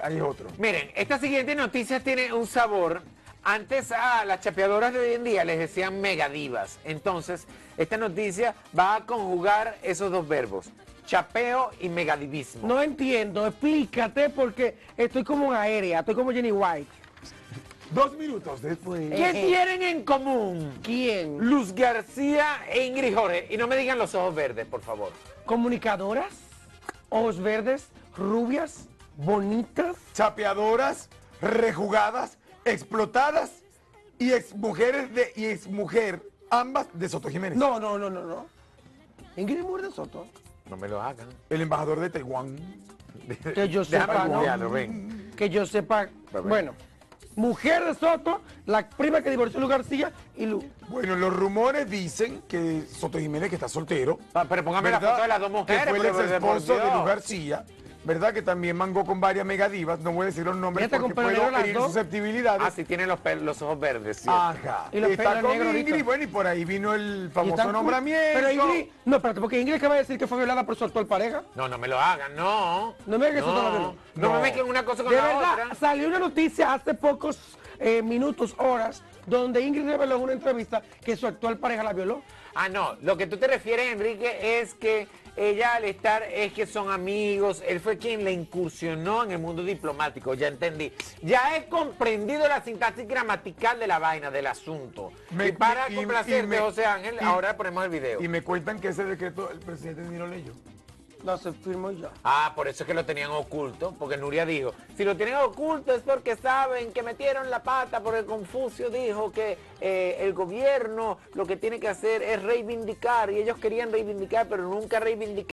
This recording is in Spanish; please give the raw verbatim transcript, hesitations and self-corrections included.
Hay otro. Miren, esta siguiente noticia tiene un sabor. Antes a las chapeadoras de hoy en día les decían megadivas. Entonces, esta noticia va a conjugar esos dos verbos, chapeo y megadivismo. No entiendo, explícate porque estoy como una aérea, estoy como Jenny White. Dos minutos después. ¿Qué eh, tienen en común? ¿Quién? Luz García e Ingrid Jorge. Y no me digan los ojos verdes, por favor. Comunicadoras, ojos verdes, rubias, bonitas, chapeadoras, rejugadas, explotadas y exmujeres de y exmujer, ambas de Soto Jiménez. No, no, no, no, no. Ingrid es mujer de Soto. No me lo hagan. El embajador de Taiwán. Que yo sepa, no, ven. Que yo sepa. Bueno, mujer de Soto, la prima que divorció Luz García y Luz. Bueno, los rumores dicen que Soto Jiménez, que está soltero. Ah, pero póngame la foto de las dos mujeres. Que fue el ex esposo de Luz García. ¿Verdad que también mangó con varias megadivas? No voy a decir los nombres porque puedo adquirir susceptibilidades. Ah, sí, tiene los, los ojos verdes, ¿cierto? Ajá. Y los está con negros, Ingrid, ¿viste? Bueno, y por ahí vino el famoso nombramiento. Pero Ingrid, no, espérate, porque Ingrid acaba de decir que fue violada por su actual pareja. No, no me lo hagan, no. No me hagan no, eso no, no me mezclen una cosa con de la verdad, otra. Salió una noticia hace pocos eh, minutos, horas, donde Ingrid reveló en una entrevista que su actual pareja la violó. Ah, no, lo que tú te refieres, Enrique, es que ella al estar, es que son amigos, él fue quien le incursionó en el mundo diplomático, ya entendí. Ya he comprendido la sintaxis gramatical de la vaina, del asunto. Me, y para y, complacerte, y me, José Ángel, y, ahora ponemos el video. Y me cuentan que ese decreto el presidente ni lo leyó. No, se firmó ya. Ah, por eso es que lo tenían oculto, porque Nuria dijo, si lo tienen oculto es porque saben que metieron la pata, porque Confucio dijo que eh, el gobierno lo que tiene que hacer es reivindicar, y ellos querían reivindicar, pero nunca reivindicaron.